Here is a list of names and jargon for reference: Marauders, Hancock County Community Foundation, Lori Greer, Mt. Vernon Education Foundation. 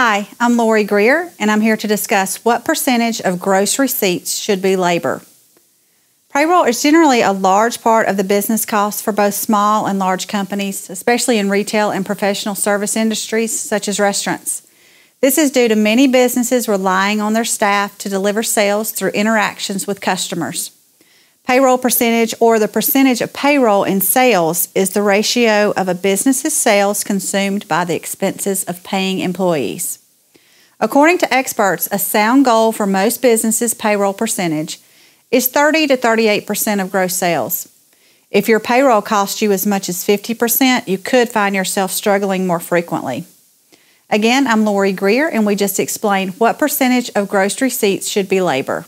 Hi, I'm Lori Greer, and I'm here to discuss what percentage of gross receipts should be labor. Payroll is generally a large part of the business costs for both small and large companies, especially in retail and professional service industries such as restaurants. This is due to many businesses relying on their staff to deliver sales through interactions with customers. Payroll percentage, or the percentage of payroll in sales, is the ratio of a business's sales consumed by the expenses of paying employees. According to experts, a sound goal for most businesses' payroll percentage is 30 to 38% of gross sales. If your payroll costs you as much as 50%, you could find yourself struggling more frequently. Again, I'm Lori Greer, and we just explained what percentage of gross receipts should be labor.